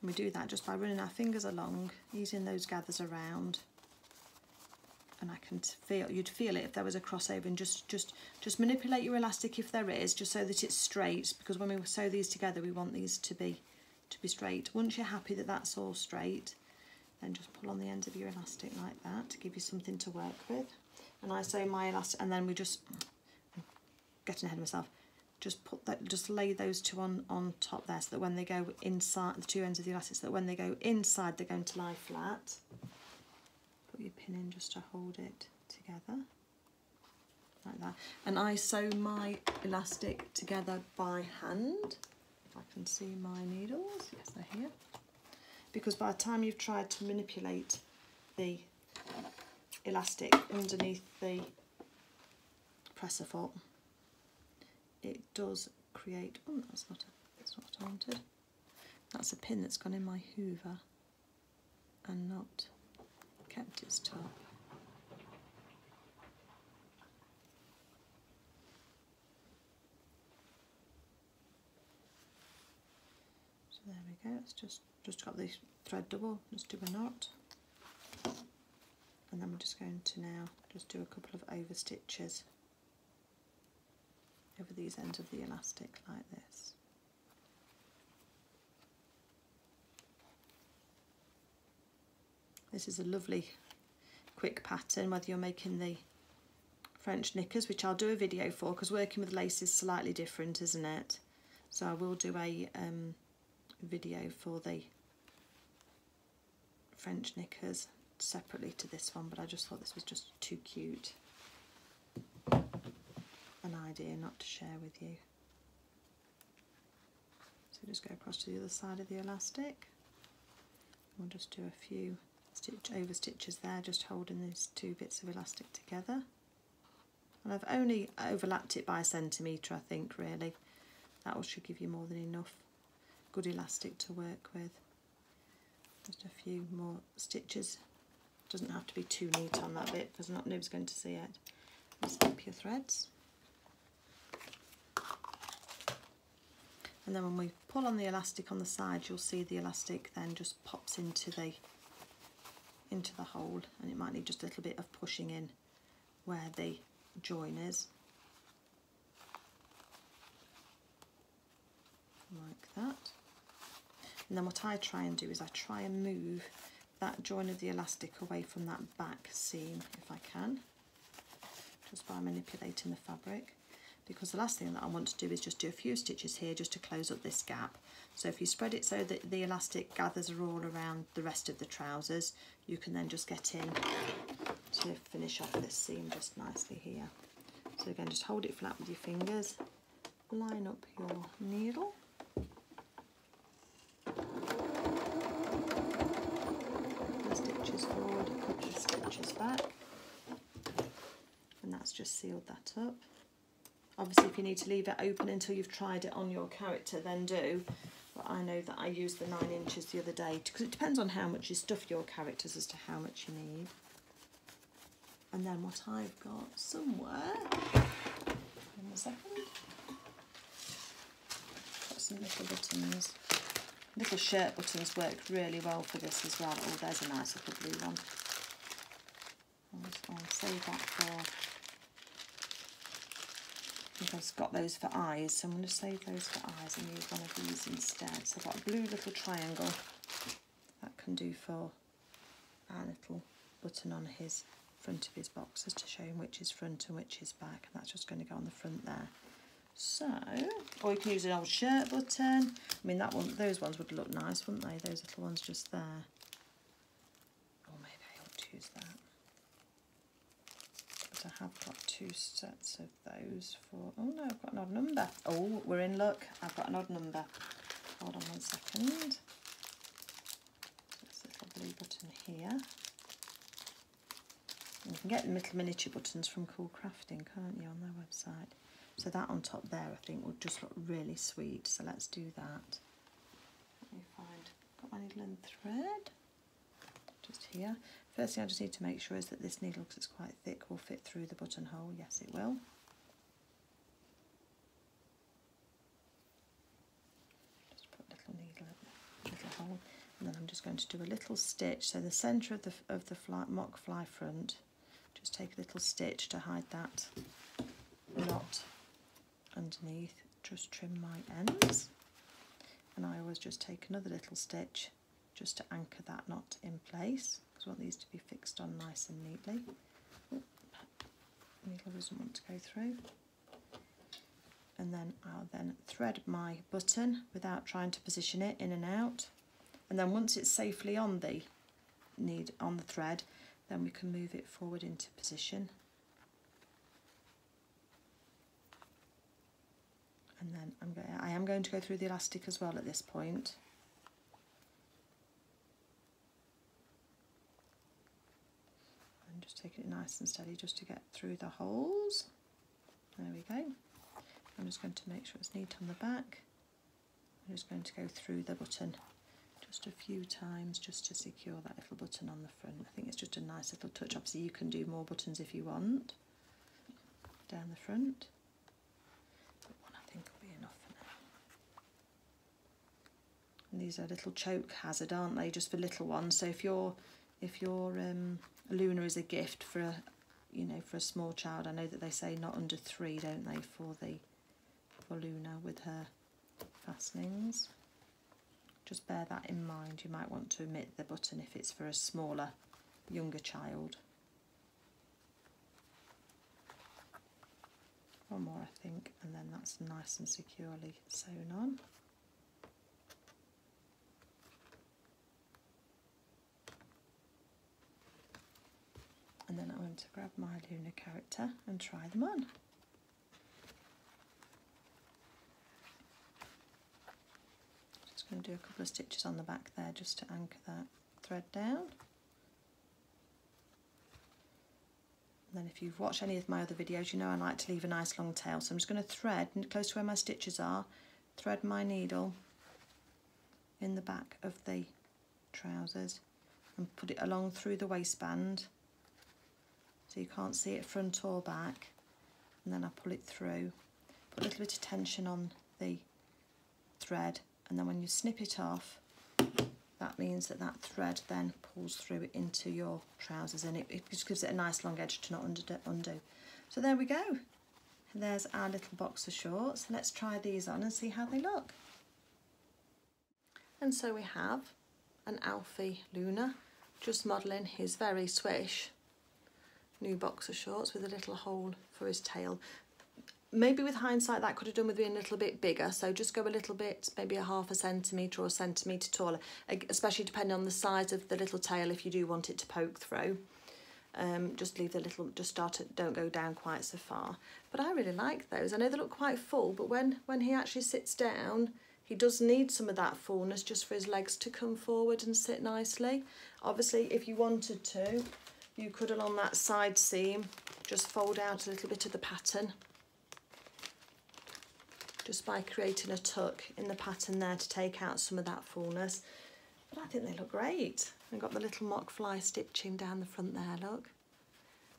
And we do that just by running our fingers along, using those gathers around, and I can feel, you'd feel it if there was a crossover, and just just just manipulate your elastic if there is, just so that it's straight, because when we sew these together we want these to be to be straight. Once you're happy that that's all straight, then just pull on the ends of your elastic like that to give you something to work with. And I sew my elastic, and then we just, I'm getting ahead of myself, just put that, just lay those two on on top there, so that when they go inside, the two ends of the elastic, so that when they go inside they're going to lie flat. Put your pin in just to hold it together like that. And I sew my elastic together by hand. I can see my needles, yes they're here, because by the time you've tried to manipulate the elastic underneath the presser foot, it does create, oh that's not, a, that's not what I wanted, that's a pin that's gone in my hoover and not kept its top. There we go, it's just, just got the thread double, just do a knot. And then we're just going to now just do a couple of over stitches over these ends of the elastic like this. This is a lovely quick pattern, whether you're making the French knickers, which I'll do a video for, because working with lace is slightly different, isn't it? So I will do a um, video for the French knickers separately to this one, but I just thought this was just too cute an idea not to share with you. So just go across to the other side of the elastic. We'll just do a few stitch over stitches there, just holding these two bits of elastic together. And I've only overlapped it by a centimetre, I think, really. That should give you more than enough good elastic to work with. just a few more stitches. Doesn't have to be too neat on that bit because not nobody's going to see it. Just up your threads, and then when we pull on the elastic on the side, you'll see the elastic then just pops into the into the hole, and it might need just a little bit of pushing in where the join is, like that. And then what I try and do is I try and move that join of the elastic away from that back seam if I can, just by manipulating the fabric, because the last thing that I want to do is just do a few stitches here just to close up this gap. So if you spread it so that the elastic gathers all around the rest of the trousers, you can then just get in to finish off this seam just nicely here. So again, just hold it flat with your fingers, line up your needle. Forward, put the stitches back, and that's just sealed that up. Obviously if you need to leave it open until you've tried it on your character, then do, but I know that I used the nine inches the other day because it depends on how much you stuff your characters as to how much you need. And then what I've got somewhere in a second, got some little buttons. Little shirt buttons work really well for this as well. Oh, there's a nice little blue one. I'll save that for... I think I've got those for eyes, so I'm going to save those for eyes and use one of these instead. So I've got a blue little triangle that can do for our little button on his front of his box, just to show him which is front and which is back, and that's just going to go on the front there. So, or you can use an old shirt button. I mean, that one, those ones would look nice, wouldn't they? Those little ones just there. Or maybe I ought to use that. But I have got two sets of those for. Oh no, I've got an odd number. Oh, we're in luck. I've got an odd number. Hold on one second. This little blue button here. And you can get the little miniature buttons from Cool Crafting, can't you, on their website? So that on top there, I think, will just look really sweet. So let's do that. Let me find, got my needle and thread just here. First thing I just need to make sure is that this needle, because it's quite thick, will fit through the buttonhole. Yes, it will. Just put a little needle in the little hole, and then I'm just going to do a little stitch. So the centre of the of the fly, mock fly front, just take a little stitch to hide that knot underneath. Just trim my ends, and I always just take another little stitch just to anchor that knot in place, because I want these to be fixed on nice and neatly. Oop, needle doesn't want to go through. And then I'll then thread my button without trying to position it in and out, and then once it's safely on the need on the thread, then we can move it forward into position. And then I'm going, I am going to go through the elastic as well at this point. And just taking it nice and steady just to get through the holes. There we go. I'm just going to make sure it's neat on the back. I'm just going to go through the button just a few times just to secure that little button on the front. I think it's just a nice little touch. Obviously you can do more buttons if you want down the front. And these are little choke hazard, aren't they? Just for little ones. So if your if your um, Luna is a gift for a, you know, for a small child, I know that they say not under three, don't they, for the for Luna with her fastenings. Just bear that in mind. You might want to omit the button if it's for a smaller, younger child. One more, I think, and then that's nice and securely sewn on. And then I'm going to grab my Luna character and try them on. Just going to do a couple of stitches on the back there just to anchor that thread down. And then if you've watched any of my other videos, you know I like to leave a nice long tail. So I'm just going to thread close to where my stitches are, thread my needle in the back of the trousers and put it along through the waistband so you can't see it front or back, and then I pull it through, put a little bit of tension on the thread, and then when you snip it off, that means that that thread then pulls through into your trousers, and it, it just gives it a nice long edge to not undo. So there we go, and there's our little boxer shorts. Let's try these on and see how they look. And so we have an Alfie Luna just modelling his very swish new boxer shorts with a little hole for his tail. Maybe with hindsight that could have done with being a little bit bigger, so just go a little bit, maybe a half a centimetre or a centimetre taller, especially depending on the size of the little tail if you do want it to poke through. Um, just leave the little, just start it, don't go down quite so far. But I really like those. I know they look quite full, but when, when he actually sits down, he does need some of that fullness just for his legs to come forward and sit nicely. Obviously, if you wanted to, you could along that side seam just fold out a little bit of the pattern just by creating a tuck in the pattern there to take out some of that fullness. But I think they look great. I've got the little mock fly stitching down the front there, look,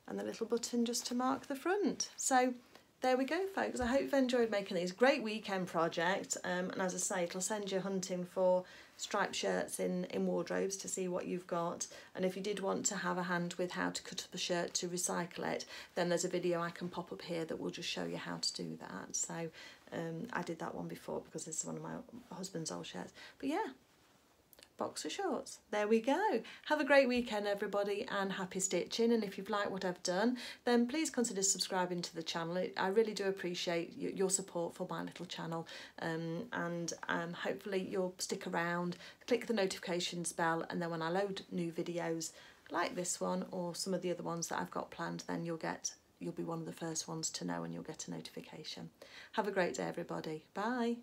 and the little button just to mark the front. So there we go, folks. I hope you've enjoyed making these. Great weekend project, um, and as I say, it'll send you hunting for striped shirts in, in wardrobes to see what you've got. And if you did want to have a hand with how to cut up a shirt to recycle it, then there's a video I can pop up here that will just show you how to do that. So um, I did that one before because it's one of my husband's old shirts. But yeah, boxer shorts, there we go. Have a great weekend, everybody, and happy stitching. And if you've liked what I've done, then please consider subscribing to the channel. I really do appreciate your support for my little channel, um, and um, hopefully you'll stick around, click the notifications bell, and then when I load new videos like this one or some of the other ones that I've got planned, then you'll get you'll be one of the first ones to know, and you'll get a notification. Have a great day, everybody. Bye.